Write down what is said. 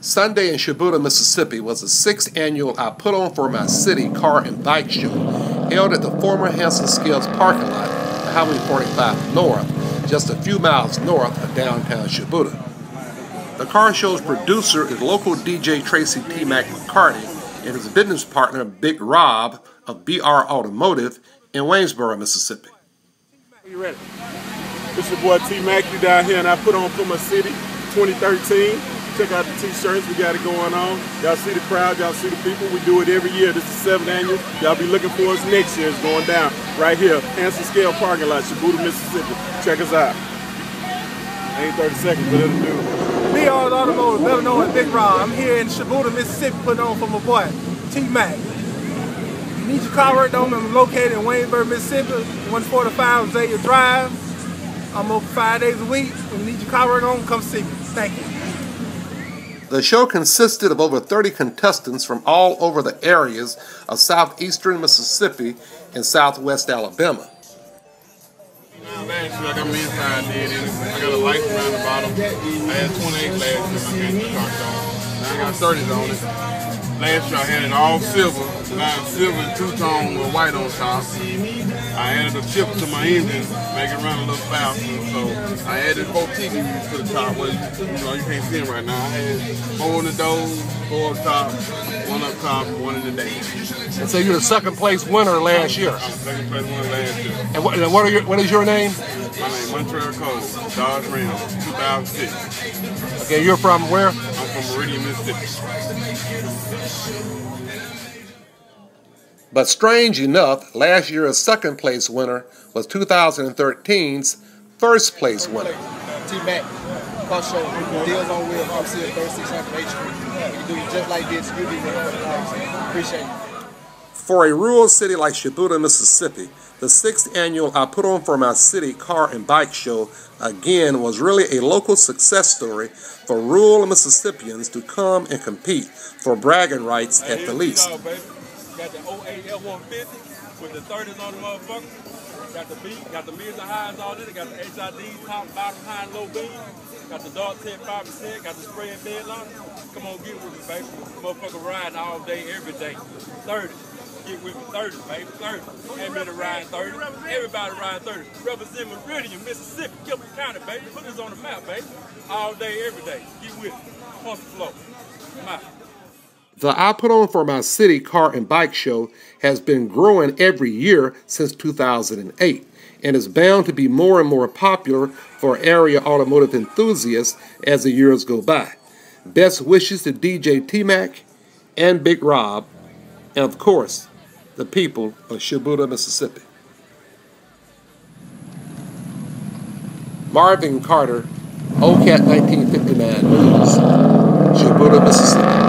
Sunday in Shubuta, Mississippi was the 6th annual I Put On For My City car and bike show, held at the former Hanson Scales parking lot, Highway 45 North, just a few miles north of downtown Shubuta. The car show's producer is local DJ Tracy T-Mac McCarty and his business partner Big Rob of BR Automotive in Waynesboro, Mississippi. You ready? It's your boy T-Mac, you down here, and I put on for my city 2013. Check out the t-shirts, we got it going on. Y'all see the crowd, y'all see the people. We do it every year. This is the 7th annual. Y'all be looking for us next year. It's going down right here, Hanson Scales parking lot, Shubuta, Mississippi. Check us out. Ain't 30 seconds, but it'll do. BR Automotive, better known as Big Rob. I'm here in Shubuta, Mississippi, putting on for my boy, T-Mac. You need your car worked on, I'm located in Waynesboro, Mississippi, 145 Azalea Drive. I'm open 5 days a week. If you need your car worked on, come see me. Thank you. The show consisted of over 30 contestants from all over the areas of southeastern Mississippi and southwest Alabama. Last year, I got my inside did it. I got a light around the bottom. I had 28 last year, my car shot. Now I got 30s on it. Last year, I had it all silver. Now silver two-tone with white on top. I added a chip to my engine, make it run a little faster. So I added 14 to the top. Well, you can't see them right now. I had 4 on the door, 4 up top, 1 up top, 1 in the day. And so you're the second place winner last year. I'm the second place winner last year. And what is your name? My name Montreal Coates, Dodge Ram, 2006. Okay, you're from where? I'm from Meridian, Mississippi. But strange enough, last year's second place winner was 2013's first place winner. T-Mac, car show, deals on wheels, RC 3600H. You can do it just like this, you do it. Appreciate it. For a rural city like Shubuta, Mississippi, the 6th annual I Put On For My City car and bike show again was really a local success story for rural Mississippians to come and compete for bragging rights at the least. Got the 08 F-150 with the 30s on the motherfucker. Got the beat, got the mids and highs all in it. Got the HID, top, bottom, high, and low beam. Got the dark 10, 5%. Got the spray and bed liner. Come on, get with me, baby. Motherfucker riding all day, every day. 30. Get with me, 30, baby. 30. Everybody riding 30. Everybody riding 30. Represent Meridian, Mississippi, Gilbert County, baby. Put this on the map, baby. All day, every day. Get with me. Pump the flow. Come out. The I Put On For My City car and bike show has been growing every year since 2008 and is bound to be more and more popular for area automotive enthusiasts as the years go by. Best wishes to DJ T-Mac and Big Rob and, of course, the people of Shubuta, Mississippi. Marvin Carter, OCAT 1959 News, Shubuta, Mississippi.